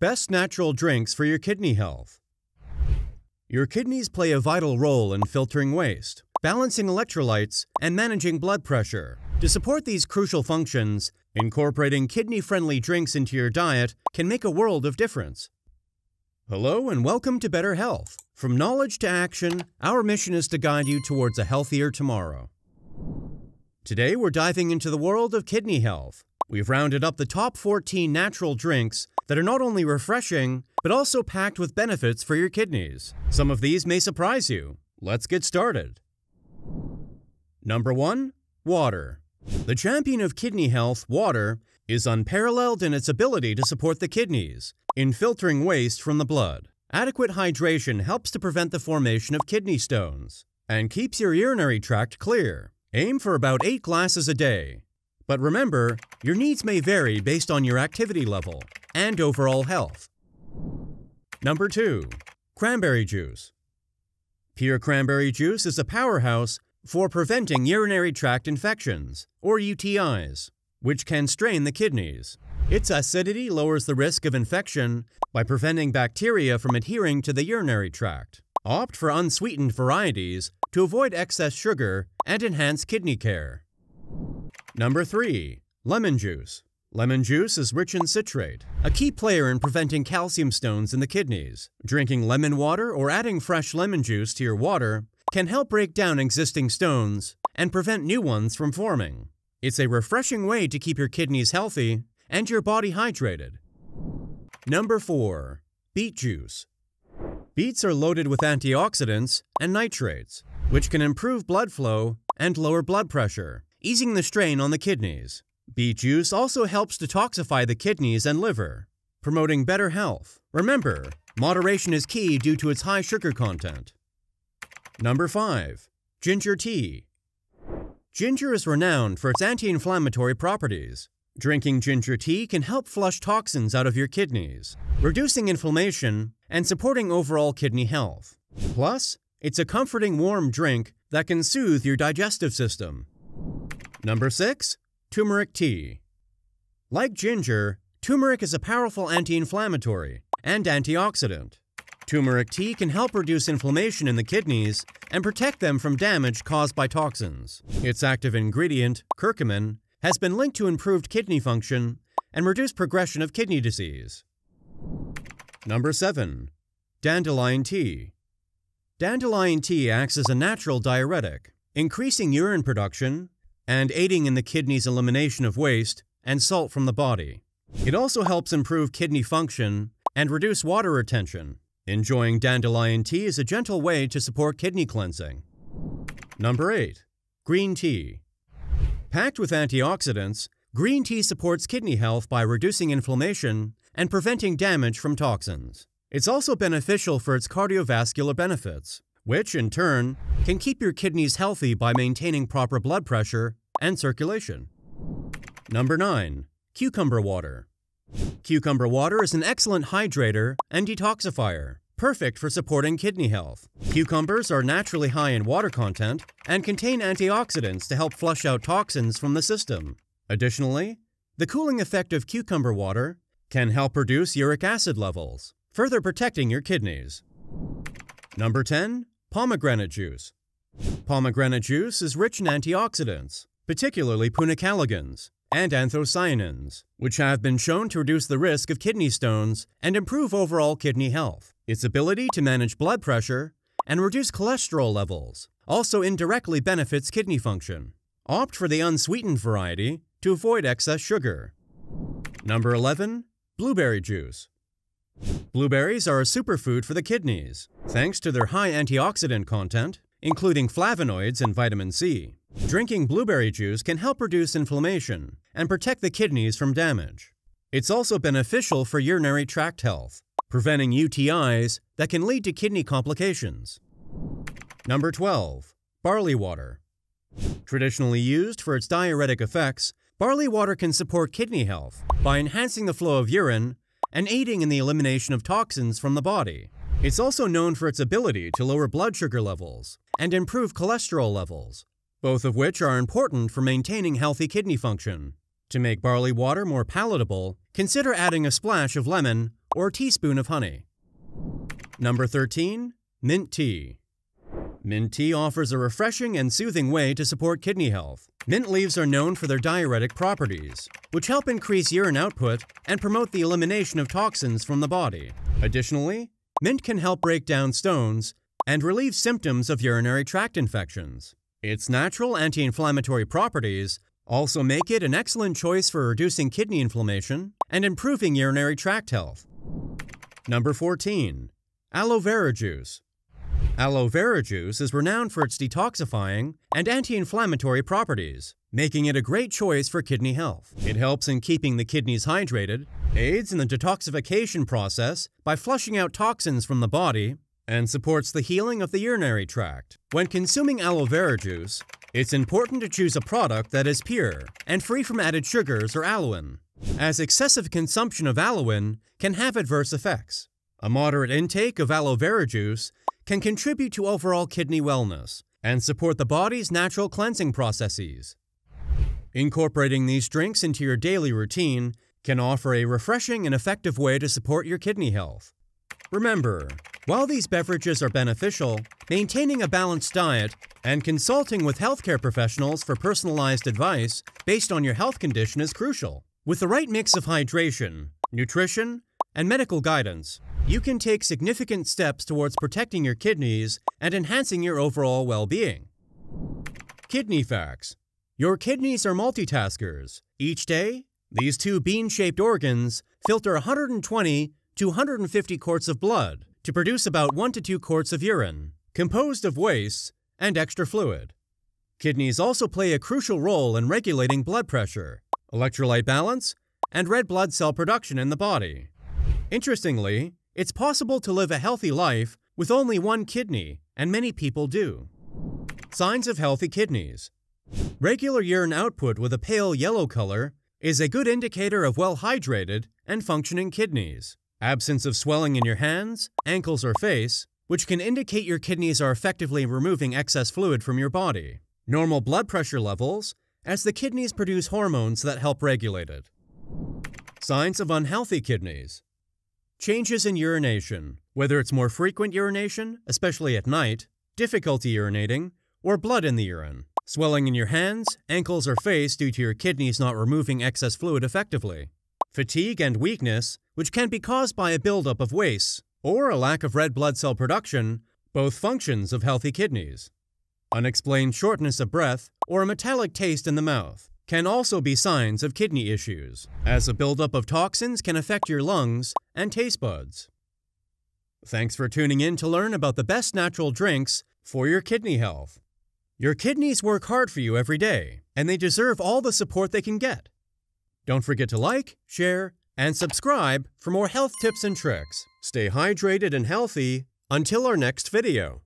Best natural drinks for your kidney health. Your kidneys play a vital role in filtering waste, balancing electrolytes, and managing blood pressure. To support these crucial functions, incorporating kidney-friendly drinks into your diet can make a world of difference. Hello and welcome to Better Health. From knowledge to action, our mission is to guide you towards a healthier tomorrow. Today we're diving into the world of kidney health. We've rounded up the top 14 natural drinks that are not only refreshing, but also packed with benefits for your kidneys. Some of these may surprise you. Let's get started. Number 1. Water. The champion of kidney health, water, is unparalleled in its ability to support the kidneys in filtering waste from the blood. Adequate hydration helps to prevent the formation of kidney stones and keeps your urinary tract clear. Aim for about 8 glasses a day. But remember, your needs may vary based on your activity level and overall health. Number 2. Cranberry juice. Pure cranberry juice is a powerhouse for preventing urinary tract infections, or UTIs, which can strain the kidneys. Its acidity lowers the risk of infection by preventing bacteria from adhering to the urinary tract. Opt for unsweetened varieties to avoid excess sugar and enhance kidney care. Number 3. Lemon juice. Lemon juice is rich in citrate, a key player in preventing calcium stones in the kidneys. Drinking lemon water or adding fresh lemon juice to your water can help break down existing stones and prevent new ones from forming. It's a refreshing way to keep your kidneys healthy and your body hydrated. Number 4. Beet juice. Beets are loaded with antioxidants and nitrates, which can improve blood flow and lower blood pressure, easing the strain on the kidneys. Beet juice also helps detoxify the kidneys and liver, promoting better health. Remember, moderation is key due to its high sugar content. Number 5. Ginger tea. Ginger is renowned for its anti-inflammatory properties. Drinking ginger tea can help flush toxins out of your kidneys, reducing inflammation and supporting overall kidney health. Plus, it's a comforting warm drink that can soothe your digestive system. Number 6. Turmeric tea. Like ginger, turmeric is a powerful anti-inflammatory and antioxidant. Turmeric tea can help reduce inflammation in the kidneys and protect them from damage caused by toxins. Its active ingredient, curcumin, has been linked to improved kidney function and reduced progression of kidney disease. Number 7. Dandelion tea. Dandelion tea acts as a natural diuretic, increasing urine production and aiding in the kidney's elimination of waste and salt from the body. It also helps improve kidney function and reduce water retention. Enjoying dandelion tea is a gentle way to support kidney cleansing. Number 8. Green tea. Packed with antioxidants, green tea supports kidney health by reducing inflammation and preventing damage from toxins. It's also beneficial for its cardiovascular benefits, which, in turn, can keep your kidneys healthy by maintaining proper blood pressure and circulation. Number 9. Cucumber water. Cucumber water is an excellent hydrator and detoxifier, perfect for supporting kidney health. Cucumbers are naturally high in water content and contain antioxidants to help flush out toxins from the system. Additionally, the cooling effect of cucumber water can help reduce uric acid levels, further protecting your kidneys. Number 10. Pomegranate juice. Pomegranate juice is rich in antioxidants, particularly punicalagins and anthocyanins, which have been shown to reduce the risk of kidney stones and improve overall kidney health. Its ability to manage blood pressure and reduce cholesterol levels also indirectly benefits kidney function. Opt for the unsweetened variety to avoid excess sugar. Number 11. Blueberry juice. Blueberries are a superfood for the kidneys, thanks to their high antioxidant content, including flavonoids and vitamin C. Drinking blueberry juice can help reduce inflammation and protect the kidneys from damage. It's also beneficial for urinary tract health, preventing UTIs that can lead to kidney complications. Number 12. Barley water. Traditionally used for its diuretic effects, barley water can support kidney health by enhancing the flow of urine and aiding in the elimination of toxins from the body. It's also known for its ability to lower blood sugar levels and improve cholesterol levels, both of which are important for maintaining healthy kidney function. To make barley water more palatable, consider adding a splash of lemon or a teaspoon of honey. Number 13. Mint tea. Mint tea offers a refreshing and soothing way to support kidney health. Mint leaves are known for their diuretic properties, which help increase urine output and promote the elimination of toxins from the body. Additionally, mint can help break down stones and relieve symptoms of urinary tract infections. Its natural anti-inflammatory properties also make it an excellent choice for reducing kidney inflammation and improving urinary tract health. Number 14. Aloe vera juice. Aloe vera juice is renowned for its detoxifying and anti-inflammatory properties, making it a great choice for kidney health. It helps in keeping the kidneys hydrated, aids in the detoxification process by flushing out toxins from the body, and supports the healing of the urinary tract. When consuming aloe vera juice, it's important to choose a product that is pure and free from added sugars or aloin, as excessive consumption of aloin can have adverse effects. A moderate intake of aloe vera juice can contribute to overall kidney wellness and support the body's natural cleansing processes. Incorporating these drinks into your daily routine can offer a refreshing and effective way to support your kidney health. Remember, while these beverages are beneficial, maintaining a balanced diet and consulting with healthcare professionals for personalized advice based on your health condition is crucial. With the right mix of hydration, nutrition, and medical guidance, you can take significant steps towards protecting your kidneys and enhancing your overall well-being. Kidney facts. Your kidneys are multitaskers. Each day, these two bean-shaped organs filter 120 to 150 quarts of blood to produce about 1 to 2 quarts of urine, composed of waste and extra fluid. Kidneys also play a crucial role in regulating blood pressure, electrolyte balance, and red blood cell production in the body. Interestingly, it's possible to live a healthy life with only one kidney, and many people do. Signs of healthy kidneys. Regular urine output with a pale yellow color is a good indicator of well-hydrated and functioning kidneys. Absence of swelling in your hands, ankles, or face, which can indicate your kidneys are effectively removing excess fluid from your body. Normal blood pressure levels, as the kidneys produce hormones that help regulate it. Signs of unhealthy kidneys. Changes in urination, whether it's more frequent urination, especially at night, difficulty urinating, or blood in the urine. Swelling in your hands, ankles, or face due to your kidneys not removing excess fluid effectively. Fatigue and weakness, which can be caused by a buildup of waste or a lack of red blood cell production, both functions of healthy kidneys. Unexplained shortness of breath or a metallic taste in the mouth can also be signs of kidney issues, as a buildup of toxins can affect your lungs and taste buds. Thanks for tuning in to learn about the best natural drinks for your kidney health. Your kidneys work hard for you every day, and they deserve all the support they can get. Don't forget to like, share, and subscribe for more health tips and tricks. Stay hydrated and healthy until our next video.